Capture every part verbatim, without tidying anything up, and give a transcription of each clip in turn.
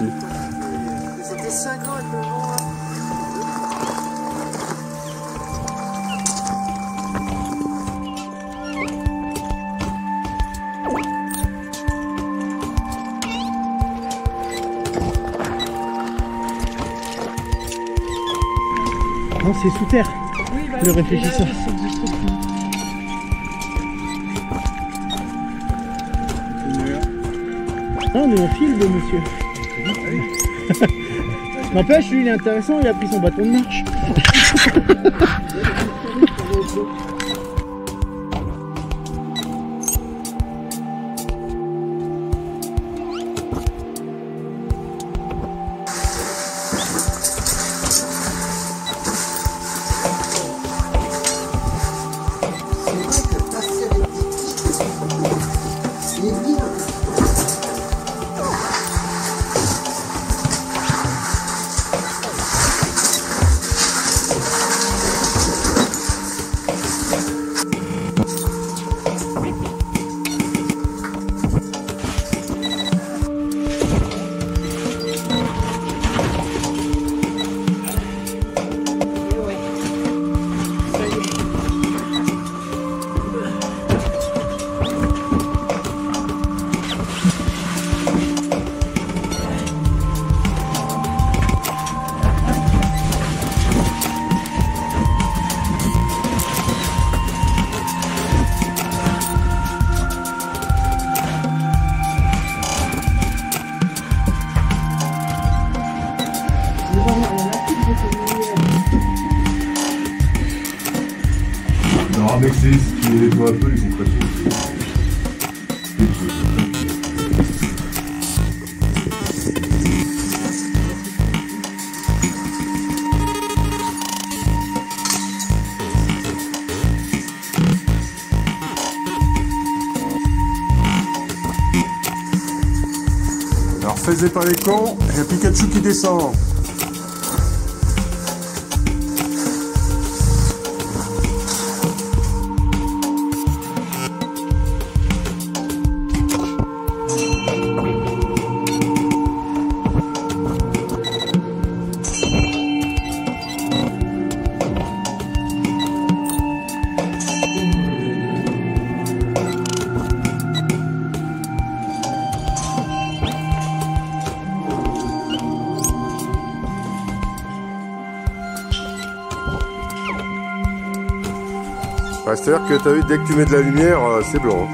aussi. C'était cinquante euros. Non, c'est sous terre. Oui, bah, le réfléchisseur. Non, mais on file le monsieur. N'empêche, lui il est intéressant, il a pris son bâton de marche. Non, mais c'est ce qui les voit un peu, ils sont pas tous. Alors, faisez pas les cons, il y a Pikachu qui descend. C'est-à-dire que t'as vu, dès que tu mets de la lumière, euh, c'est blanc.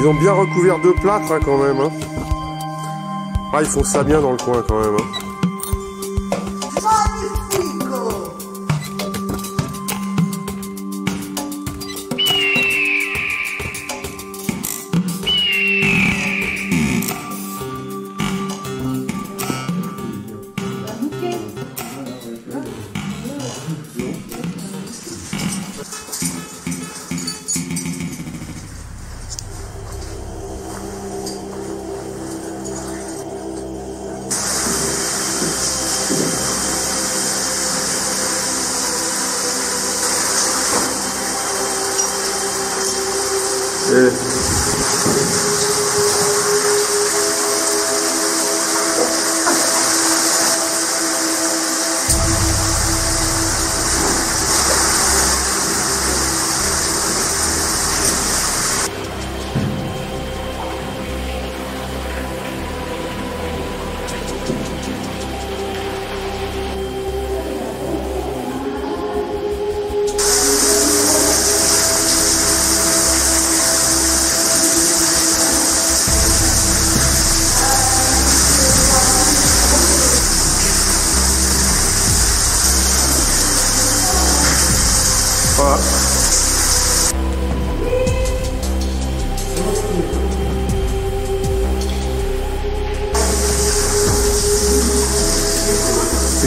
Ils ont bien recouvert de plâtre hein, quand même. Hein. Ah, ils font ça bien dans le coin quand même. Hein.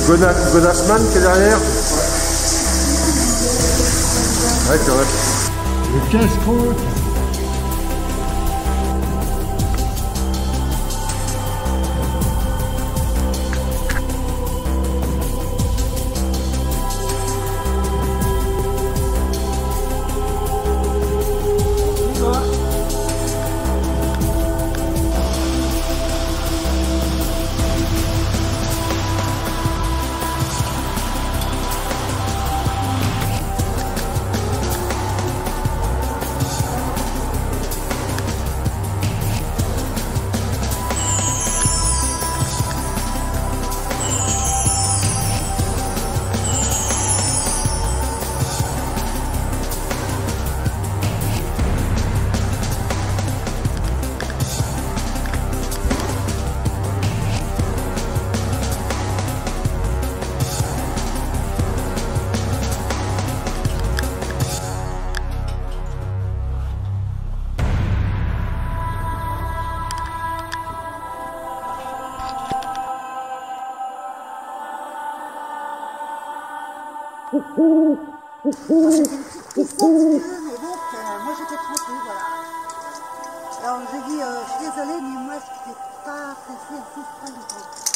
C'est Godasman qui est derrière. Ouais, c'est vrai. Le casse-croûte. Il faut que tu veux, mais bon, euh, moi j'étais tranquille, voilà. Alors j'ai dit, euh, je suis désolée, mais moi je ne suis pas appréciée, je ne suis pas du tout.